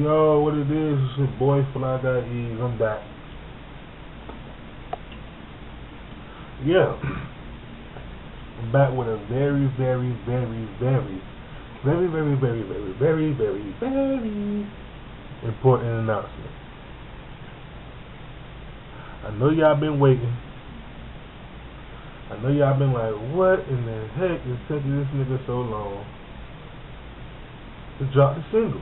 Yo, what it is? It's your boy FlyGuyEaz. I'm back. Yeah, I'm back with a very, very important announcement. I know y'all been waiting. I know y'all been like, what in the heck is taking this nigga so long to drop the single?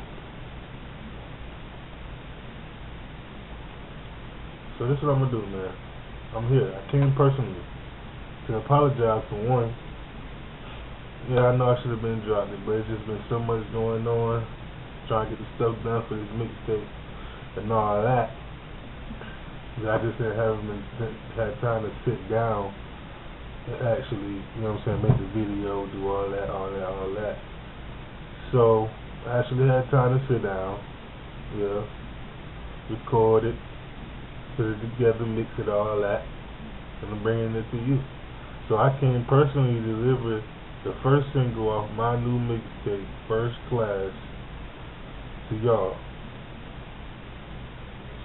So this is what I'm gonna do, man. I'm here. I came personally to apologize for one. Yeah, I know I should have been dropped it, but it's just been so much going on, trying to get the stuff done for this mixtape and all that. I just didn't had time to sit down and actually, you know what I'm saying, make the video, do all that. So I actually had time to sit down, yeah, record it, put it together, mix it all that, and I'm bringing it to you. So I came personally to deliver the first single off my new mixtape, First Class, to y'all.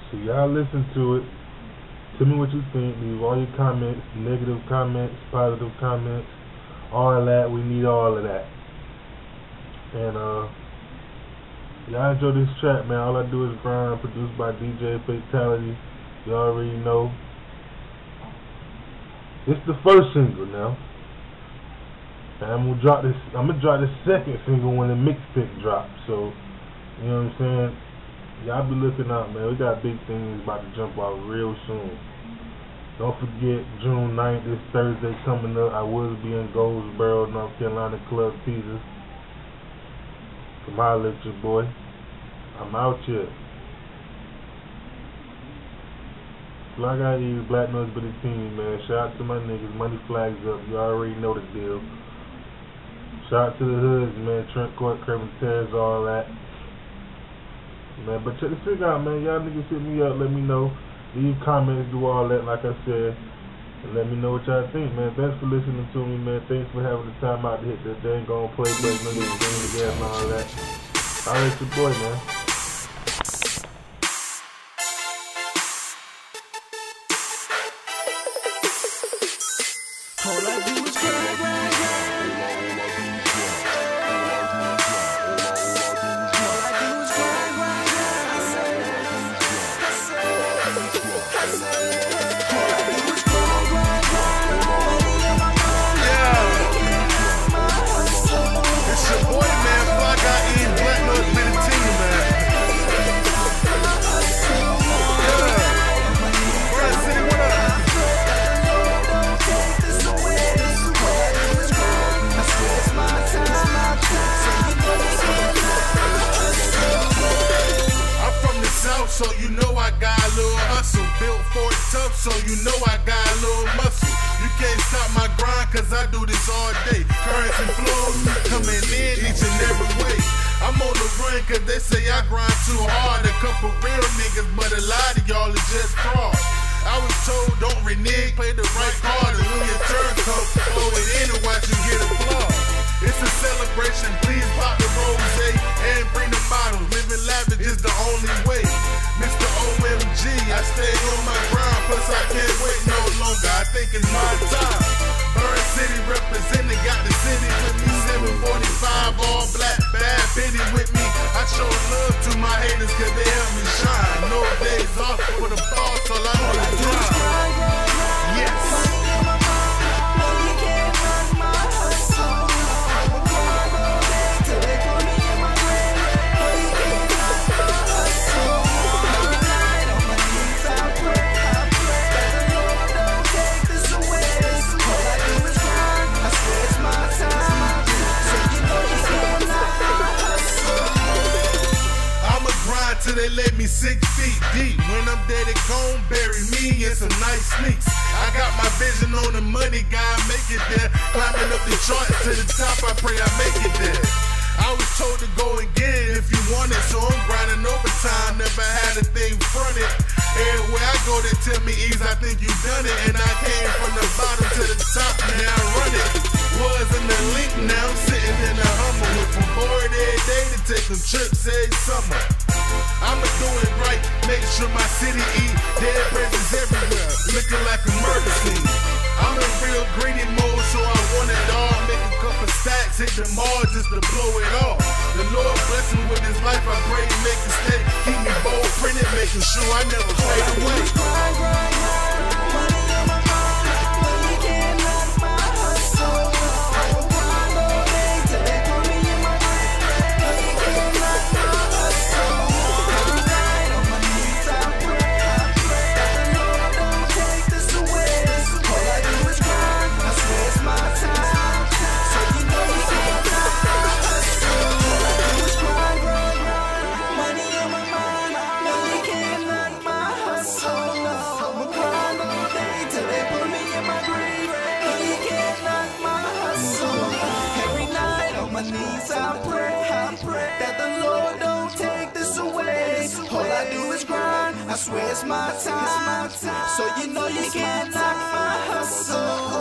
So y'all listen to it. Tell me what you think. Leave all your comments, negative comments, positive comments, all that. We need all of that. And y'all enjoy this track, man. All I Do Is Grind, produced by DJ Fatality. You already know. It's the first single now. And I'm gonna drop this second single when the mixtape drops. So you know what I'm saying? Y'all be looking out, man. We got big things about to jump out real soon. Don't forget June 9th, this Thursday coming up. I will be in Goldsboro, North Carolina, Club Teaser. Come holler at your boy. I'm out here. FlyGuyEaz, Black Noise, Bitty Team, man. Shout out to my niggas. Money flags up. You already know the deal. Shout out to the hoods, man. Trent Court, Kirby Tess, all that. Man, but check this thing out, man. Y'all niggas hit me up. Let me know. Leave comments, do all that, like I said. And let me know what y'all think, man. Thanks for listening to me, man. Thanks for having the time out to hit that dang on play button and everything together and all that. All right, it's your boy, man. So you know I got a little hustle. Built for it tough, so you know I got a little muscle. You can't stop my grind, cause I do this all day. Currents and flows coming in each and every way. I'm on the run, cause they say I grind too hard. A couple real niggas, but a lot of y'all is just fraud. I was told don't renege, play the right card. And when your turn comes, throw it in and watch you get applause. It's a celebration, please pop the rosé and bring the model. Living lavish is the only way. Mr. OMG, I stay on my grind, plus I can't wait no longer, I think it's my time. Burn City representing, got the city with me, 745, all black, bad bitty with me. I show love to my haters, cause they help me shine. No days off for the boss, all I wanna grind. Yes. Till they let me 6 feet deep. When I'm dead and gone, bury me in some nice sneaks. I got my vision on the money, God make it there. Climbing up the charts to the top, I pray I make it there. I was told to go and get it if you want it, so I'm grinding overtime. Never had a thing fronted. Everywhere I go, they tell me, Ease, I think you done it. And I came from the bottom to the top, now I run it. Was in the link, now I'm sitting in the Hummer. Went from board every day to take some trips every summer. pushing more just to blow it off. The Lord bless him with his life, I pray he make a stay. Keep me bold, printed, making sure I never fade away. Money on my mind, money can't knock my hustle. I will grind all day till they put me in my grave. Money can't knock my hustle. Every night on my knees I pray, I pray that the Lord won't take this away. All I do is grind, I swear it's my time. I swear it's my time, so you know you can't knock my hustle.